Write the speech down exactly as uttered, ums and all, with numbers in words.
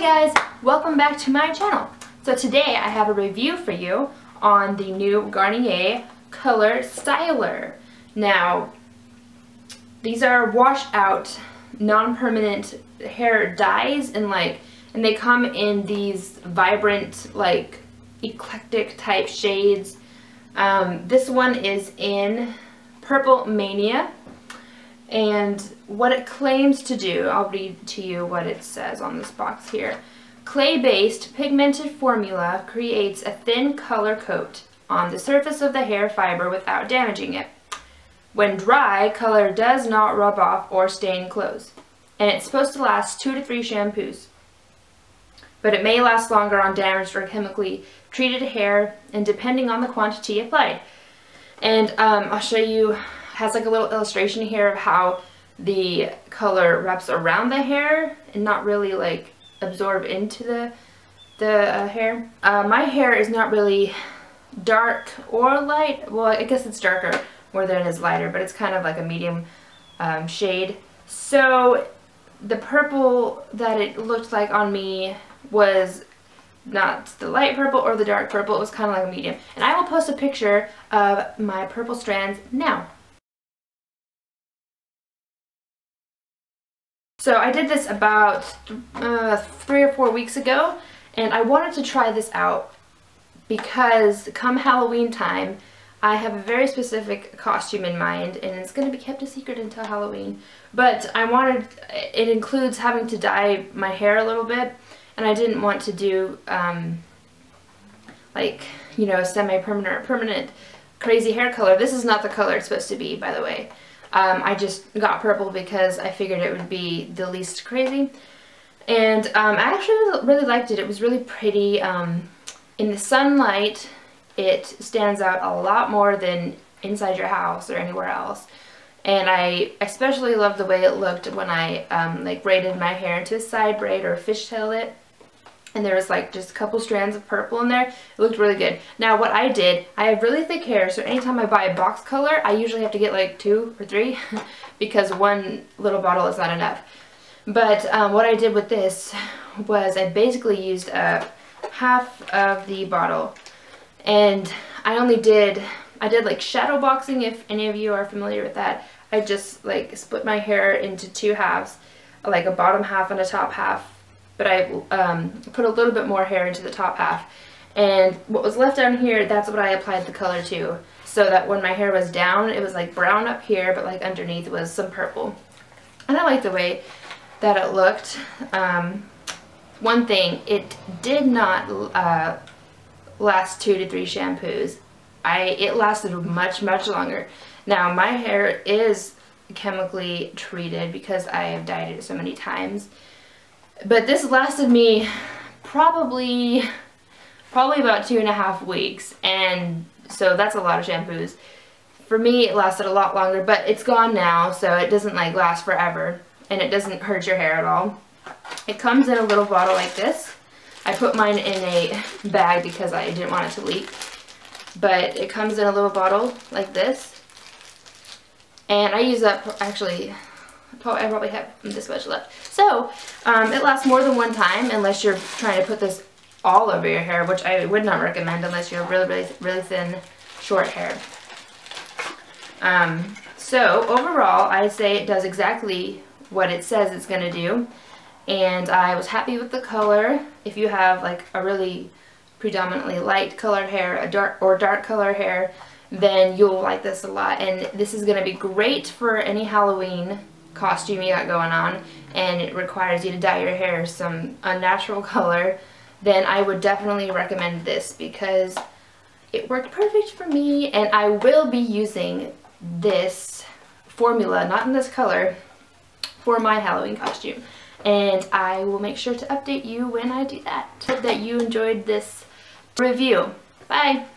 Hi guys, welcome back to my channel. So today I have a review for you on the new Garnier Color Styler. Now, these are wash out non-permanent hair dyes and like, and they come in these vibrant, like eclectic type shades. Um, this one is in Purple Mania. And what it claims to do, I'll read to you what it says on this box here. Clay-based pigmented formula creates a thin color coat on the surface of the hair fiber without damaging it. When dry, color does not rub off or stain clothes. And it's supposed to last two to three shampoos. But it may last longer on damaged or chemically treated hair, and depending on the quantity applied. And um, I'll show you. Has like a little illustration here of how the color wraps around the hair and not really like absorb into the the uh, hair. Uh, my hair is not really dark or light. Well, I guess it's darker more than it is lighter, but it's kind of like a medium um, shade. So the purple that it looked like on me was not the light purple or the dark purple. It was kind of like a medium. And I will post a picture of my purple strands now. So I did this about th uh, three or four weeks ago, and I wanted to try this out because come Halloween time, I have a very specific costume in mind, and it's going to be kept a secret until Halloween. But I wanted, it includes having to dye my hair a little bit, and I didn't want to do um, like, you know, semi-permanent or permanent crazy hair color. This is not the color it's supposed to be, by the way. Um, I just got purple because I figured it would be the least crazy. And um, I actually really liked it. It was really pretty. Um, in the sunlight, it stands out a lot more than inside your house or anywhere else. And I especially loved the way it looked when I um, like braided my hair into a side braid or fishtailed it. And there was like just a couple strands of purple in there. It looked really good. Now what I did, I have really thick hair, so anytime I buy a box color, I usually have to get like two or three because one little bottle is not enough. But um, what I did with this was I basically used uh, half of the bottle. And I only did, I did like shadow boxing, if any of you are familiar with that. I just like split my hair into two halves, like a bottom half and a top half. But I um, put a little bit more hair into the top half. And what was left down here, that's what I applied the color to. So that when my hair was down, it was like brown up here, but like underneath was some purple. And I like the way that it looked. Um, one thing, it did not uh, last two to three shampoos. I, it lasted much, much longer. Now my hair is chemically treated because I have dyed it so many times. But this lasted me probably, probably about two and a half weeks, and so that's a lot of shampoos. For me, it lasted a lot longer, but it's gone now, so it doesn't like last forever, and it doesn't hurt your hair at all. It comes in a little bottle like this. I put mine in a bag because I didn't want it to leak, but it comes in a little bottle like this, and I use up, actually, I probably have this much left. So, um, it lasts more than one time unless you're trying to put this all over your hair, which I would not recommend unless you have really, really, really thin, short hair. Um, so, overall, I say it does exactly what it says it's going to do. And I was happy with the color. If you have like a really predominantly light colored hair, a dark or dark color hair, then you'll like this a lot. And this is going to be great for any Halloween costume you got going on, and it requires you to dye your hair some unnatural color, then I would definitely recommend this because it worked perfect for me, and I will be using this formula, not in this color, for my Halloween costume, and I will make sure to update you when I do that. Hope that you enjoyed this review. Bye!